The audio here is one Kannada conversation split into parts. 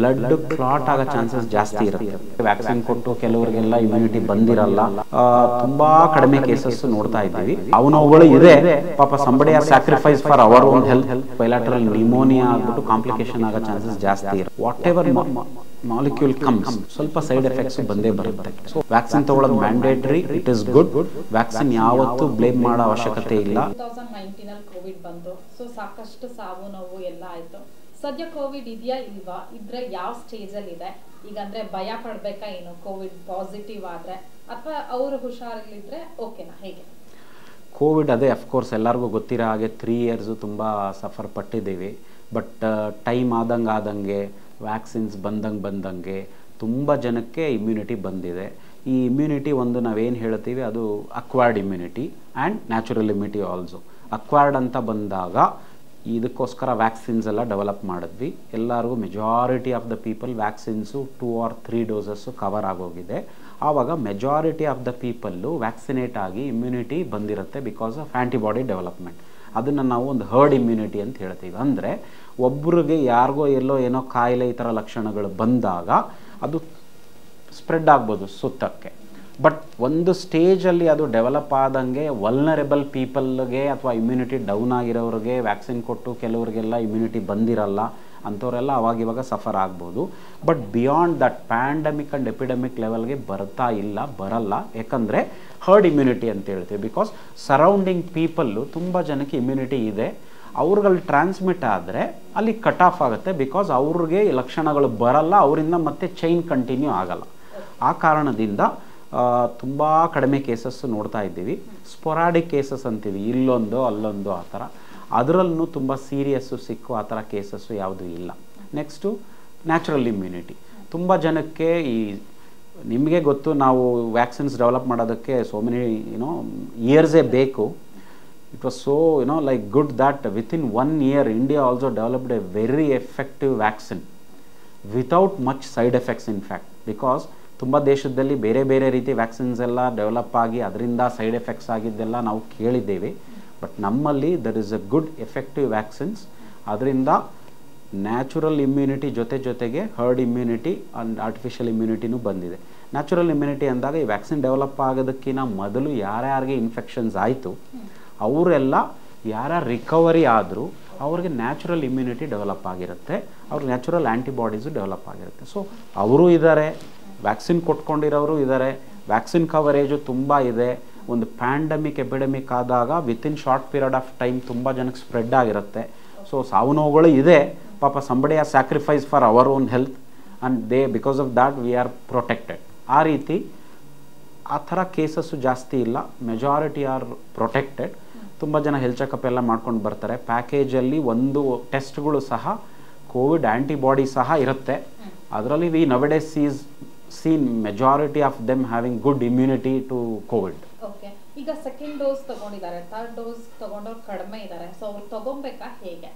blood clot aga chances ಜಾಸ್ತಿ ಇರುತ್ತೆ ವ್ಯಾಕ್ಸಿನ್ ಕೊಟ್ಟು ಕೆಲವರಿಗೆಲ್ಲ immunity ಬಂದಿರಲ್ಲ ತುಂಬಾ ಕಡಿಮೆ cases ನೋಡ್ತಾ ಇದ್ದೀವಿ ಅವನೋಗಳು ಇದೆ ಪಾಪ somebody has sacrificed for our own health bilateral pneumonia ಆಗಿಬಿಟ್ಟು complication ಆಗ chances ಜಾಸ್ತಿ ಇರುತ್ತೆ whatever molecule comes ಸ್ವಲ್ಪ side effects ಬಂದೇ ಬರುತ್ತೆ so vaccine ತಗೊಳ್ಳೋದು mandatory it is good vaccine ಯಾವತ್ತೂ blame ಮಾಡೋ ಅವಶ್ಯಕತೆ ಇಲ್ಲ 2019 ನಲ್ಲಿ covid ಬಂತು so ಸಾಕಷ್ಟು ಸಾವು ನೋವು ಎಲ್ಲ ಆಯ್ತು ಸದ್ಯ ಕೋವಿಡ್ ಇದೆಯಾ ಇಲ್ವಾ ಇದ್ರೆ ಯಾವ ಸ್ಟೇಜ್ ಅಲ್ಲಿ ಇದೆ ಈಗ ಅಂದ್ರೆ ಭಯ ಪಡಬೇಕಾ ಏನು ಕೋವಿಡ್ ಪಾಸಿಟಿವ್ ಆದ್ರೆ ಅಥವಾ ಅವರು ಹುಷಾರಲ್ಲಿ ಇದ್ರೆ ಓಕೆನಾ ಹೇಗೆ ಕೋವಿಡ್ ಅದೇ ಆಫ್ ಕೋರ್ಸ್ ಎಲ್ಲರಿಗೂ ಗೊತ್ತಿರೋ ಹಾಗೆ 3 ಇಯರ್ಸ್ ತುಂಬಾ ಸಫರ್ ಪಟ್ಟಿದ್ದೀವಿ ಬಟ್ ಟೈಮ್ ಆದಂಗೆ ವ್ಯಾಕ್ಸಿನ್ಸ್ ಬಂದಂಗೆ ತುಂಬಾ ಜನಕ್ಕೆ ಇಮ್ಯುನಿಟಿ ಬಂದಿದೆ ಈ ಇಮ್ಯುನಿಟಿ ಒಂದು ನಾವು ಏನು ಹೇಳ್ತೀವಿ ಅದು acquired immunity and natural immunity also acquired ಅಂತ ಬಂದಾಗ ಇದಕ್ಕೋಸ್ಕರ ವ್ಯಾಕ್ಸಿನ್ಸ್ ಎಲ್ಲ ಡೆವಲಪ್ ಮಾಡಿದ್ವಿ ಎಲ್ಲರಿಗೂ majority of the people vaccines 2 or 3 doses cover ಆಗೋಗಿದೆ ಆವಾಗ majority of the people vaccinate ಆಗಿ ಇಮ್ಯುನಿಟಿ ಬಂದಿರುತ್ತೆ ಬಿಕಾಸ್ ಆಫ್ ಆ್ಯಂಟಿಬಾಡಿ ಡೆವಲಪ್ಮೆಂಟ್ ಅದನ್ನು ನಾವು ಒಂದು ಹರ್ಡ್ ಇಮ್ಯುನಿಟಿ ಅಂತ ಹೇಳ್ತೀವಿ ಅಂದರೆ ಒಬ್ಬರಿಗೆ ಯಾರಿಗೋ ಎಲ್ಲೋ ಏನೋ ಕಾಯಿಲೆ ಈ ಥರ ಲಕ್ಷಣಗಳು ಬಂದಾಗ ಅದು ಸ್ಪ್ರೆಡ್ ಆಗ್ಬೋದು ಸುತ್ತಕ್ಕೆ ಬಟ್ ಒಂದು ಸ್ಟೇಜಲ್ಲಿ ಅದು ಡೆವಲಪ್ ಆದಂಗೆ ವಲ್ನರೇಬಲ್ ಪೀಪಲ್ಗೆ ಅಥವಾ ಇಮ್ಯುನಿಟಿ ಡೌನ್ ಆಗಿರೋರಿಗೆ ವ್ಯಾಕ್ಸಿನ್ ಕೊಟ್ಟು ಕೆಲವರಿಗೆಲ್ಲ ಇಮ್ಯುನಿಟಿ ಬಂದಿರಲ್ಲ ಅಂಥವರೆಲ್ಲ ಅವಾಗಿವಾಗ ಸಫರ್ ಆಗ್ಬೋದು but beyond that pandemic and epidemic ಲೆವೆಲ್ಗೆ ಬರ್ತಾ ಇಲ್ಲ ಬರಲ್ಲ ಯಾಕಂದರೆ ಹರ್ಡ್ ಇಮ್ಯುನಿಟಿ ಅಂತ ಹೇಳ್ತೀವಿ ಬಿಕಾಸ್ ಸರೌಂಡಿಂಗ್ ಪೀಪಲ್ಲು ತುಂಬ ಜನಕ್ಕೆ ಇಮ್ಯುನಿಟಿ ಇದೆ ಅವ್ರುಗಳು ಟ್ರಾನ್ಸ್ಮಿಟ್ ಆದರೆ ಅಲ್ಲಿ ಕಟ್ ಆಫ್ ಆಗುತ್ತೆ ಬಿಕಾಸ್ ಅವ್ರಿಗೆ ಲಕ್ಷಣಗಳು ಬರಲ್ಲ ಅವರಿಂದ ಮತ್ತೆ ಚೈನ್ ಕಂಟಿನ್ಯೂ ಆಗಲ್ಲ ಆ ಕಾರಣದಿಂದ ತುಂಬ ಕಡಿಮೆ ಕೇಸಸ್ ನೋಡ್ತಾ ಇದ್ದೀವಿ ಸ್ಪೊರಾಡಿಕ್ ಕೇಸಸ್ ಅಂತೀವಿ ಇಲ್ಲೊಂದು ಅಲ್ಲೊಂದು ಆ ಥರ ಅದರಲ್ಲೂ ತುಂಬ ಸೀರಿಯಸ್ಸು ಸಿಕ್ಕು ಆ ಥರ ಕೇಸಸ್ಸು ಯಾವುದೂ ಇಲ್ಲ ನೆಕ್ಸ್ಟು ನ್ಯಾಚುರಲ್ ಇಮ್ಯುನಿಟಿ ತುಂಬ ಜನಕ್ಕೆ ಈ ನಿಮಗೆ ಗೊತ್ತು ನಾವು ವ್ಯಾಕ್ಸಿನ್ಸ್ ಡೆವಲಪ್ ಮಾಡೋದಕ್ಕೆ ಸೋ ಮೆನಿ ಇಯರ್ಸೇ ಬೇಕು it was so like good that within 1 year India also developed a very effective vaccine without much side effects in fact because ತುಂಬ ದೇಶದಲ್ಲಿ ಬೇರೆ ಬೇರೆ ರೀತಿ ವ್ಯಾಕ್ಸಿನ್ಸ್ ಎಲ್ಲ ಡೆವಲಪ್ ಆಗಿ ಅದರಿಂದ ಸೈಡ್ ಎಫೆಕ್ಟ್ಸ್ ಆಗಿದ್ದೆಲ್ಲ ನಾವು ಕೇಳಿದ್ದೇವೆ ಬಟ್ ನಮ್ಮಲ್ಲಿ there is a good effective vaccines ಅದರಿಂದ ನ್ಯಾಚುರಲ್ ಇಮ್ಯುನಿಟಿ ಜೊತೆಗೆ ಹರ್ಡ್ ಇಮ್ಯುನಿಟಿ ಆ್ಯಂಡ್ ಆರ್ಟಿಫಿಷಿಯಲ್ ಇಮ್ಯುನಿಟಿನೂ ಬಂದಿದೆ ನ್ಯಾಚುರಲ್ ಇಮ್ಯುನಿಟಿ ಅಂದಾಗ ಈ ವ್ಯಾಕ್ಸಿನ್ ಡೆವಲಪ್ ಆಗೋದಕ್ಕಿಂತ ಮೊದಲು ಯಾರ್ಯಾರಿಗೆ ಇನ್ಫೆಕ್ಷನ್ಸ್ ಆಯಿತು ಅವರೆಲ್ಲ ಯಾರ್ಯಾರು ರಿಕವರಿ ಆದರೂ ಅವ್ರಿಗೆ ನ್ಯಾಚುರಲ್ ಇಮ್ಯುನಿಟಿ ಡೆವಲಪ್ ಆಗಿರುತ್ತೆ ಅವ್ರಿಗೆ ನ್ಯಾಚುರಲ್ ಆ್ಯಂಟಿಬಾಡೀಸು ಡೆವಲಪ್ ಆಗಿರುತ್ತೆ ಸೊ ಅವರು ಇದ್ದಾರೆ ವ್ಯಾಕ್ಸಿನ್ ಕೊಟ್ಕೊಂಡಿರೋರು ಇದ್ದಾರೆ ವ್ಯಾಕ್ಸಿನ್ ಕವರೇಜು ತುಂಬ ಇದೆ ಒಂದು ಪ್ಯಾಂಡಮಿಕ್ ಎಪಿಡೆಮಿಕ್ ಆದಾಗ within short period of time ತುಂಬ ಜನಕ್ಕೆ ಸ್ಪ್ರೆಡ್ ಆಗಿರುತ್ತೆ ಸೊ ಸಾವು ನೋವುಗಳು ಇದೆ ಪಾಪ ಸಂಬಡಿ ಆ sacrifice for our own health and they because of that we are protected ಆ ರೀತಿ ಆ ಥರ ಕೇಸಸ್ಸು ಜಾಸ್ತಿ ಇಲ್ಲ ಮೆಜಾರಿಟಿ ಆರ್ ಪ್ರೊಟೆಕ್ಟೆಡ್ ತುಂಬ ಜನ ಹೆಲ್ತ್ ಚೆಕಪ್ ಎಲ್ಲ ಮಾಡ್ಕೊಂಡು ಬರ್ತಾರೆ ಪ್ಯಾಕೇಜಲ್ಲಿ ಒಂದು ಟೆಸ್ಟ್ಗಳು ಸಹ ಕೋವಿಡ್ ಆ್ಯಂಟಿಬಾಡಿ ಸಹ ಇರುತ್ತೆ ಅದರಲ್ಲಿ we nowadays sees seen majority of them having good immunity to covid okay iga second dose tagondidare third dose tagondor kadme idare so avru tagombeka hege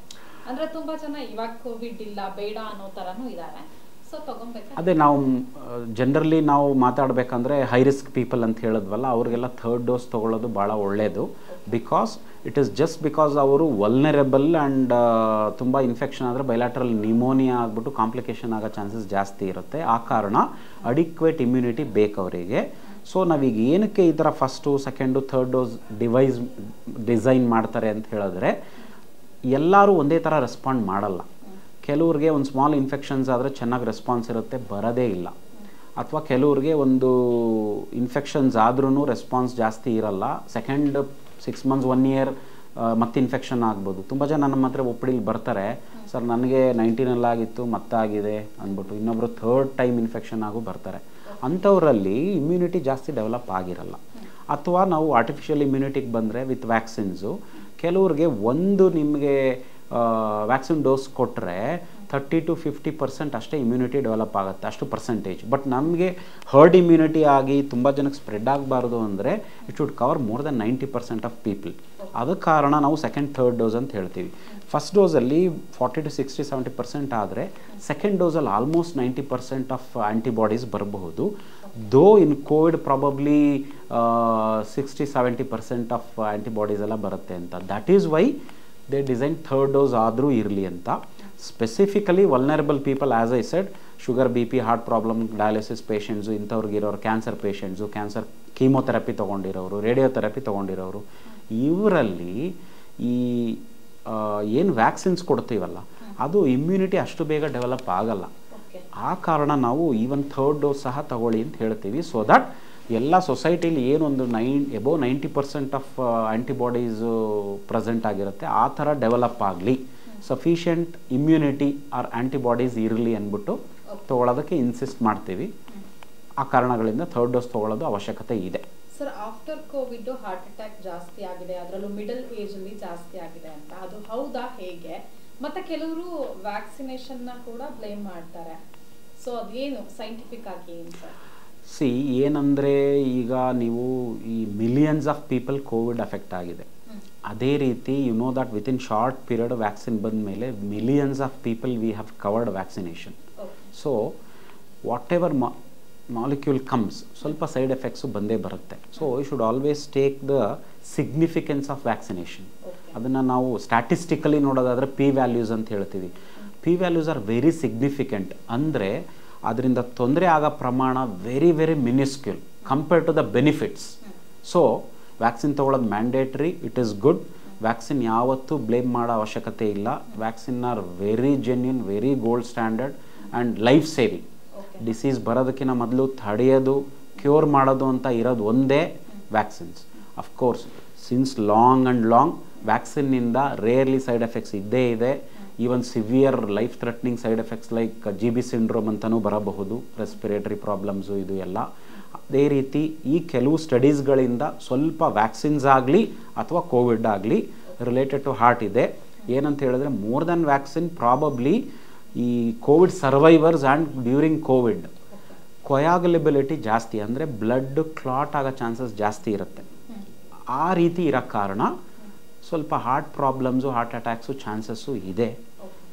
andre tumba jana ivaga covid illa beda anno taranu idare so tagombeka ade now generally now maatadbekandre high risk people ant helidvalla avrigella third dose tagolodu baala olledu because it is just because ಅವರು ವಲ್ನರೇಬಲ್ ಆ್ಯಂಡ್ ತುಂಬ ಇನ್ಫೆಕ್ಷನ್ ಆದರೆ ಬೈಲಾಟ್ರಲ್ ನ್ಯೂಮೋನಿಯಾ ಆಗಿಬಿಟ್ಟು ಕಾಂಪ್ಲಿಕೇಶನ್ ಆಗೋ ಚಾನ್ಸಸ್ ಜಾಸ್ತಿ ಇರುತ್ತೆ ಆ ಕಾರಣ ಅಡಿಕ್ವೇಟ್ ಇಮ್ಯುನಿಟಿ ಬೇಕು ಅವರಿಗೆ ಸೊ ನಾವೀಗ ಏನಕ್ಕೆ ಈ ಥರ first second third dose design ಮಾಡ್ತಾರೆ ಅಂತ ಹೇಳಿದ್ರೆ ಎಲ್ಲರೂ ಒಂದೇ ಥರ ರೆಸ್ಪಾಂಡ್ ಮಾಡಲ್ಲ ಕೆಲವ್ರಿಗೆ ಒಂದು ಸ್ಮಾಲ್ ಇನ್ಫೆಕ್ಷನ್ಸ್ ಆದರೆ ಚೆನ್ನಾಗಿ ರೆಸ್ಪಾನ್ಸ್ ಇರುತ್ತೆ ಬರೋದೇ ಇಲ್ಲ ಅಥವಾ ಕೆಲವ್ರಿಗೆ ಒಂದು ಇನ್ಫೆಕ್ಷನ್ಸ್ ಆದ್ರೂ ರೆಸ್ಪಾನ್ಸ್ ಜಾಸ್ತಿ ಇರಲ್ಲ ಸೆಕೆಂಡ್ 6 months 1 year ಮತ್ತೆ ಇನ್ಫೆಕ್ಷನ್ ಆಗ್ಬೋದು ತುಂಬ ಜನ ನಮ್ಮ ಹತ್ರ ಒಪ್ಪಡಿಲಿ ಬರ್ತಾರೆ ಸರ್ ನನಗೆ 19 ಆಗಿತ್ತು ಮತ್ತಾಗಿದೆ ಅಂದ್ಬಿಟ್ಟು ಇನ್ನೊಬ್ಬರು ಥರ್ಡ್ ಟೈಮ್ ಇನ್ಫೆಕ್ಷನ್ ಆಗು ಬರ್ತಾರೆ ಅಂಥವರಲ್ಲಿ ಇಮ್ಯುನಿಟಿ ಜಾಸ್ತಿ ಡೆವಲಪ್ ಆಗಿರಲ್ಲ ಅಥವಾ ನಾವು ಆರ್ಟಿಫಿಷಿಯಲ್ ಇಮ್ಯುನಿಟಿಗೆ ಬಂದರೆ ವಿತ್ ವ್ಯಾಕ್ಸಿನ್ಸು ಕೆಲವ್ರಿಗೆ ಒಂದು ನಿಮಗೆ ವ್ಯಾಕ್ಸಿನ್ ಡೋಸ್ ಕೊಟ್ಟರೆ 30 to 50% ಅಷ್ಟೇ ಇಮ್ಯುನಿಟಿ ಡೆವಲಪ್ ಆಗುತ್ತೆ ಅಷ್ಟು ಪರ್ಸೆಂಟೇಜ್ ಬಟ್ ನಮಗೆ ಹರ್ಡ್ ಇಮ್ಯುನಿಟಿ ಆಗಿ ತುಂಬ ಜನಕ್ಕೆ ಸ್ಪ್ರೆಡ್ ಆಗಬಾರ್ದು ಅಂದರೆ it should cover more than 90% of people ಅದು ಕಾರಣ ನಾವು ಸೆಕೆಂಡ್ ಥರ್ಡ್ ಡೋಸ್ ಅಂತ ಹೇಳ್ತೀವಿ ಫಸ್ಟ್ ಡೋಸಲ್ಲಿ 40 to 60-70% ಆದರೆ ಸೆಕೆಂಡ್ ಡೋಸಲ್ಲಿ ಆಲ್ಮೋಸ್ಟ್ 90% ಆಫ್ ಆ್ಯಂಟಿಬಾಡೀಸ್ ಬರಬಹುದು though in COVID probably 60-70% of antibodies ಎಲ್ಲ ಬರುತ್ತೆ ಅಂತ that is why they design third dose ಆದರೂ ಇರಲಿ ಅಂತ specifically vulnerable people, as I said, sugar, BP, heart problem, dialysis patients, inthavrigiravaru, cancer patients, cancer chemotherapy ತಗೊಂಡಿರೋರು, radiotherapy ತಗೊಂಡಿರೋರು, ಇವರಲ್ಲಿ ಈ ಏನು ವ್ಯಾಕ್ಸಿನ್ಸ್ ಕೊಡ್ತೀವಲ್ಲ ಅದು ಇಮ್ಯುನಿಟಿ ಅಷ್ಟು ಬೇಗ ಡೆವಲಪ್ ಆಗಲ್ಲ. ಆ ಕಾರಣ ನಾವು ಈವನ್ ಥರ್ಡ್ ಡೋಸ್ ಸಹ ತಗೊಳ್ಳಿ ಅಂತ ಹೇಳ್ತೀವಿ. ಸೊ ದಟ್ ಎಲ್ಲ ಸೊಸೈಟಿಲಿ ಏನೊಂದು ಎಬೋವ್ 90% ಆಫ್ ಆ್ಯಂಟಿಬಾಡೀಸು ಪ್ರೆಸೆಂಟ್ ಆಗಿರುತ್ತೆ, ಆ ಥರ ಡೆವಲಪ್ ಆಗಲಿ, ಸಫಿಷಿಯೆಂಟ್ ಇಮ್ಯುನಿಟಿ ಆರ್ ಆ್ಯಂಟಿಬಾಡೀಸ್ ಇರಲಿ ಅಂದ್ಬಿಟ್ಟು ತೊಗೊಳೋದಕ್ಕೆ ಇನ್ಸಿಸ್ಟ್ ಮಾಡ್ತೀವಿ. ಆ ಕಾರಣಗಳಿಂದ ಥರ್ಡ್ ಡೋಸ್ ತೊಗೊಳ್ಳೋದು ಅವಶ್ಯಕತೆ ಇದೆ. Sir, after COVID heart attack ಜಾಸ್ತಿ ಆಗಿದೆ, ಅದರಲ್ಲೂ ಮಿಡಲ್ ಏಜಲ್ಲಿ ಜಾಸ್ತಿ ಆಗಿದೆ ಅಂತ, ಅದು ಹೌದಾ, ಹೇಗೆ? ಮತ್ತೆ ಕೆಲವರು ವ್ಯಾಕ್ಸಿನೇಷನ್ನ ಕೂಡ ಬ್ಲೇಮ್ ಮಾಡ್ತಾರೆ, ಸೊ ಅದೇನು ಸೈಂಟಿಫಿಕ್ ಆಗಿ ಏನು ಸರ್? ಸಿ, ಏನಂದರೆ ಈಗ ನೀವು ಈ millions of people COVID affect ಆಗಿದೆ, ಅದೇ ರೀತಿ you know that within short period vaccine ಬಂದ ಮೇಲೆ millions of people we have covered vaccination. So what molecule comes, ಸ್ವಲ್ಪ ಸೈಡ್ ಎಫೆಕ್ಟ್ಸು ಬಂದೇ ಬರುತ್ತೆ. So you should always take the significance of vaccination. ಅದನ್ನು ನಾವು ಸ್ಟ್ಯಾಟಿಸ್ಟಿಕಲಿ ನೋಡೋದಾದರೆ ಪಿ ವ್ಯಾಲ್ಯೂಸ್ ಅಂತ ಹೇಳ್ತೀವಿ. P values are very significant, ಅಂದರೆ ಅದರಿಂದ ತೊಂದರೆ ಆಗೋ ಪ್ರಮಾಣ very very minuscule compare to the benefits. So vaccine ತೊಗೊಳ್ಳೋದು mandatory, it is good. Vaccine ಯಾವತ್ತೂ ಬ್ಲೇಮ್ ಮಾಡೋ ಅವಶ್ಯಕತೆ ಇಲ್ಲ. Vaccine are very genuine, very gold standard and life saving. Disease ಬರೋದಕ್ಕಿಂತ ಮೊದಲು ತಡೆಯೋದು, ಕ್ಯೂರ್ ಮಾಡೋದು ಅಂತ ಇರೋದು ಒಂದೇ vaccines. Of course since long and long ವ್ಯಾಕ್ಸಿನ್ನಿಂದ ರೇರ್ಲಿ ಸೈಡ್ ಎಫೆಕ್ಟ್ಸ್ ಇದ್ದೇ ಇದೆ. Even severe life threatening side effects like GB syndrome ಅಂತಲೂ ಬರಬಹುದು, ರೆಸ್ಪಿರೇಟರಿ ಪ್ರಾಬ್ಲಮ್ಸು ಇದು ಎಲ್ಲ. ಅದೇ ರೀತಿ ಈ ಕೆಲವು ಸ್ಟಡೀಸ್ಗಳಿಂದ ಸ್ವಲ್ಪ ವ್ಯಾಕ್ಸಿನ್ಸ್ ಆಗಲಿ ಅಥವಾ ಕೋವಿಡ್ ಆಗಲಿ ರಿಲೇಟೆಡ್ ಟು ಹಾರ್ಟ್ ಇದೆ. ಏನಂತ ಹೇಳಿದ್ರೆ, ಮೋರ್ ದ್ಯಾನ್ ವ್ಯಾಕ್ಸಿನ್ ಪ್ರಾಬಬ್ಲಿ ಈ COVID survivors and during COVID coagulability ಜಾಸ್ತಿ, ಅಂದರೆ ಬ್ಲಡ್ ಕ್ಲಾಟ್ ಆಗೋ ಚಾನ್ಸಸ್ ಜಾಸ್ತಿ ಇರುತ್ತೆ. ಆ ರೀತಿ ಇರೋ ಕಾರಣ ಸ್ವಲ್ಪ heart problems, heart attacks chances ಇದೆ.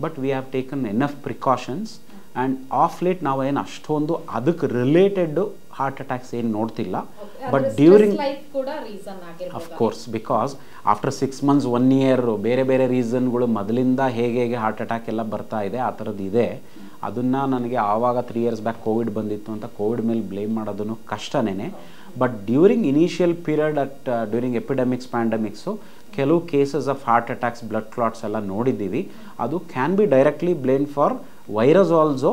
But we have taken enough precautions and of late ನಾವೇನು ಅಷ್ಟೊಂದು ಅದಕ್ಕೆ ರಿಲೇಟೆಡ್ಡು ಹಾರ್ಟ್ ಅಟ್ಯಾಕ್ಸ್ ಏನು ನೋಡ್ತಿಲ್ಲ. But during of course because after 6 months, 1 year ಬೇರೆ ಬೇರೆ ರೀಸನ್ಗಳು ಮೊದಲಿಂದ ಹೇಗೆ ಹೇಗೆ ಹಾರ್ಟ್ ಅಟ್ಯಾಕ್ ಎಲ್ಲ ಬರ್ತಾ ಇದೆ ಆ ಥರದ್ದು ಇದೆ. ಅದನ್ನು ನನಗೆ ಆವಾಗ 3 years ಬ್ಯಾಕ್ ಕೋವಿಡ್ ಬಂದಿತ್ತು ಅಂತ ಕೋವಿಡ್ ಮೇಲೆ ಬ್ಲೇಮ್ ಮಾಡೋದನ್ನು ಕಷ್ಟನೇ. But during initial period during epidemics, pandemics ಕೆಲವು cases of heart attacks, blood clots ಎಲ್ಲ ನೋಡಿದ್ದೀವಿ. ಅದು can be directly blame for virus also.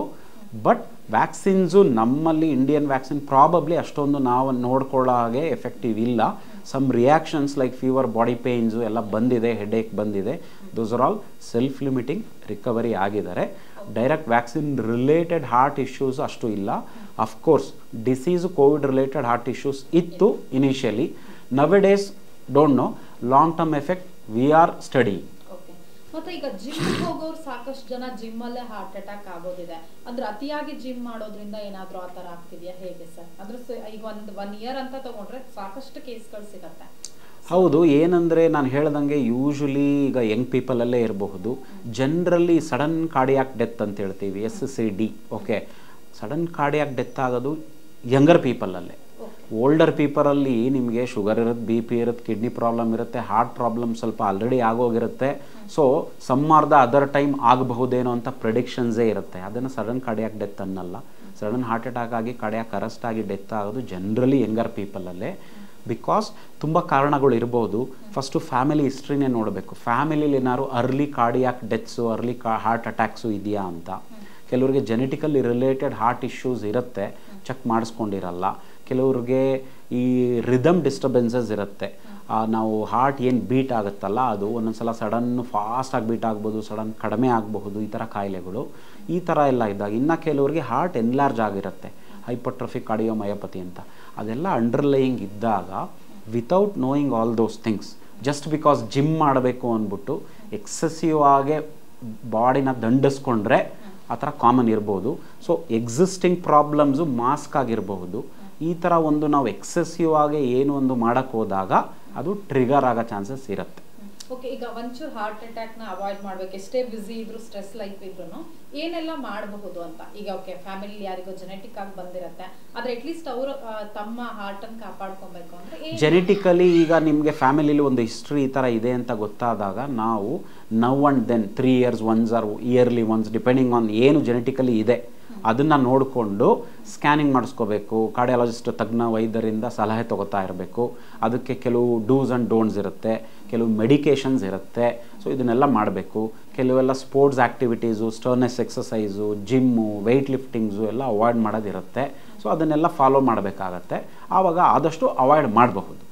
But vaccines ನಮ್ಮಲ್ಲಿ ಇಂಡಿಯನ್ ವ್ಯಾಕ್ಸಿನ್ ಪ್ರಾಬಬ್ಲಿ ಅಷ್ಟೊಂದು ನಾವು ನೋಡ್ಕೊಳ್ಳೋ ಹಾಗೆ ಎಫೆಕ್ಟಿವ್ ಇಲ್ಲ. Some reactions like fever, body pains ಎಲ್ಲ ಬಂದಿದೆ, ಹೆಡ್ಏಕ್ ಬಂದಿದೆ. Those are all self limiting, recovery ಆಗಿದ್ದಾರೆ. Direct vaccine related heart issues ಅಷ್ಟು ಇಲ್ಲ. Of course disease COVID related heart issues ಇತ್ತು initially. Nowadays don't know long term effect we are study. ಮತ್ತೆ ಈಗ ಜಿಮ್ ಹೋಗೋರು ಸಾಕಷ್ಟು ಜನ ಜಿಮ್ಮಲ್ಲೇ ಹಾರ್ಟ್ ಅಟ್ಯಾಕ್ ಆಗೋದಿದೆ, ಅಂದ್ರೆ ಅತಿಯಾಗಿ ಜಿಮ್ ಮಾಡೋದ್ರಿಂದ ಏನಾದರೂ ಆ ಥರ ಆಗ್ತಿದೆಯಾ, ಹೇಗೆ ಸರ್? ಅಂದ್ರೆ ಈಗ ಒಂದು 1 year ಅಂತ ತಗೊಂಡ್ರೆ ಸಾಕಷ್ಟು ಕೇಸ್ಗಳು ಸಿಗತ್ತೆ. ಹೌದು, ಏನಂದರೆ ನಾನು ಹೇಳ್ದಂಗೆ ಯೂಶುಲಿ ಈಗ ಯಂಗ್ ಪೀಪಲಲ್ಲೇ ಇರಬಹುದು. ಜನರಲಿ ಸಡನ್ ಕಾರ್ಡಿಯಾಕ್ ಡೆತ್ ಅಂತ ಹೇಳ್ತೀವಿ, SCD. Okay, sudden cardiac death ಆಗೋದು ಯಂಗರ್ ಪೀಪಲಲ್ಲೇ. ಓಲ್ಡರ್ ಪೀಪಲಲ್ಲಿ ನಿಮಗೆ ಶುಗರ್ ಇರುತ್ತೆ, BP ಇರುತ್ತೆ, ಕಿಡ್ನಿ ಪ್ರಾಬ್ಲಮ್ ಇರುತ್ತೆ, ಹಾರ್ಟ್ ಪ್ರಾಬ್ಲಮ್ ಸ್ವಲ್ಪ ಆಲ್ರೆಡಿ ಆಗೋಗಿರುತ್ತೆ. So some are the other time ಆಗಬಹುದೇನೋ ಅಂತ ಪ್ರೆಡಿಕ್ಷನ್ಸೇ ಇರುತ್ತೆ. ಅದನ್ನು ಸಡನ್ ಕಾರ್ಡಿಯಾಕ್ ಡೆತ್ ಅನ್ನಲ್ಲ. ಸಡನ್ ಹಾರ್ಟ್ ಅಟ್ಯಾಕ್ ಆಗಿ ಕಾರ್ಡಿಯಾಕ್ ಅರೆಸ್ಟ್ ಆಗಿ ಡೆತ್ ಆಗೋದು ಜನರಲಿ ಯಂಗರ್ ಪೀಪಲಲ್ಲೇ. ಬಿಕಾಸ್ ತುಂಬ ಕಾರಣಗಳು ಇರ್ಬೋದು. ಫಸ್ಟು ಫ್ಯಾಮಿಲಿ ಹಿಸ್ಟ್ರಿನೇ ನೋಡಬೇಕು. ಫ್ಯಾಮಿಲಿಲಿ ಏನಾದ್ರು early cardiac deaths, early heart attacks ಇದೆಯಾ ಅಂತ. ಕೆಲವರಿಗೆ ಜೆನೆಟಿಕಲಿ ರಿಲೇಟೆಡ್ ಹಾರ್ಟ್ ಇಶ್ಯೂಸ್ ಇರುತ್ತೆ, ಚೆಕ್ ಮಾಡಿಸ್ಕೊಂಡಿರಲ್ಲ. ಕೆಲವ್ರಿಗೆ ಈ ರಿದಮ್ ಡಿಸ್ಟರ್ಬೆನ್ಸಸ್ ಇರುತ್ತೆ. ನಾವು ಹಾರ್ಟ್ ಏನು ಬೀಟ್ ಆಗುತ್ತಲ್ಲ ಅದು ಒಂದೊಂದು ಸಲ ಸಡನ್ ಫಾಸ್ಟಾಗಿ ಬೀಟ್ ಆಗ್ಬೋದು, ಸಡನ್ ಕಡಿಮೆ ಆಗಬಹುದು. ಈ ಥರ ಕಾಯಿಲೆಗಳು ಈ ಥರ ಎಲ್ಲ ಇದ್ದಾಗ. ಇನ್ನು ಕೆಲವ್ರಿಗೆ ಹಾರ್ಟ್ ಎನ್ಲಾರ್ಜ್ ಆಗಿರುತ್ತೆ, ಹೈಪರ್ಟ್ರಫಿ ಕಾರ್ಡಿಯೋಮಯೋಪತಿ ಅಂತ. ಅದೆಲ್ಲ ಅಂಡರ್ಲೈಯಿಂಗ್ ಇದ್ದಾಗ without knowing all those things, just because gym ಮಾಡಬೇಕು ಅಂದ್ಬಿಟ್ಟು ಎಕ್ಸೆಸಿವ್ ಆಗಿ ಬಾಡಿನ ದಂಡಿಸ್ಕೊಂಡ್ರೆ ಆ ಥರ ಕಾಮನ್ ಇರ್ಬೋದು. ಸೊ ಎಕ್ಸಿಸ್ಟಿಂಗ್ ಪ್ರಾಬ್ಲಮ್ಸು ಮಾಸ್ಕ್ ಆಗಿರಬಹುದು. ಈ ಥರ ಒಂದು ನಾವು ಎಕ್ಸೆಸಿವ್ ಆಗಿ ಏನೊಂದು ಮಾಡೋಕ್ಕೆ ಹೋದಾಗ ಅದು ಟ್ರಿಗರ್ ಆಗೋ ಚಾನ್ಸಸ್ ಇರುತ್ತೆ. Okay, ಈಗ ಒಂಚೂರು ಹಾರ್ಟ್ ಅಟ್ಯಾಕ್ ನ ಅವಾಯ್ಡ್ ಮಾಡಬೇಕು, ಎಷ್ಟೇ ಬಿಸಿ ಇದ್ರೂ ಸ್ಟ್ರೆಸ್ ಲೈಫ್ ಇದ್ರೂ ಏನೆಲ್ಲ ಮಾಡಬಹುದು ಅಂತ. ಈಗ ಓಕೆ ಫ್ಯಾಮಿಲಿ ಯಾರಿಗೋ ಜೆನೆಟಿಕ್ ಆಗಿ ಬಂದಿರುತ್ತೆ, ಆದ್ರೆ ಅಟ್ಲೀಸ್ಟ್ ಅವರು ತಮ್ಮ ಹಾರ್ಟ್ ಅನ್ನು ಕಾಪಾಡ್ಕೊಬೇಕು ಅಂದ್ರೆ ಜೆನೆಟಿಕಲಿ ಈಗ ನಿಮಗೆ ಫ್ಯಾಮಿಲಿಲಿ ಒಂದು ಹಿಸ್ಟ್ರಿ ಈ ತರ ಇದೆ ಅಂತ ಗೊತ್ತಾದಾಗ ನಾವು now and then 3 years once or yearly once depending on ಏನು ಜೆನೆಟಿಕಲಿ ಇದೆ ಅದನ್ನು ನೋಡಿಕೊಂಡು ಸ್ಕ್ಯಾನಿಂಗ್ ಮಾಡಿಸ್ಕೋಬೇಕು. ಕಾರ್ಡಿಯಾಲಜಿಸ್ಟ್ ತಜ್ಞ ವೈದ್ಯರಿಂದ ಸಲಹೆ ತೊಗೋತಾ ಇರಬೇಕು. ಅದಕ್ಕೆ ಕೆಲವು ಡೂಸ್ ಆ್ಯಂಡ್ ಡೋನ್ಸ್ ಇರುತ್ತೆ, ಕೆಲವು ಮೆಡಿಕೇಷನ್ಸ್ ಇರುತ್ತೆ. ಸೊ ಇದನ್ನೆಲ್ಲ ಮಾಡಬೇಕು. ಕೆಲವೆಲ್ಲ sports activities, strenuous exercise, gym, weight liftings ಎಲ್ಲ ಅವಾಯ್ಡ್ ಮಾಡೋದಿರುತ್ತೆ. ಸೊ ಅದನ್ನೆಲ್ಲ ಫಾಲೋ ಮಾಡಬೇಕಾಗತ್ತೆ. ಆವಾಗ ಆದಷ್ಟು ಅವಾಯ್ಡ್ ಮಾಡಬಹುದು.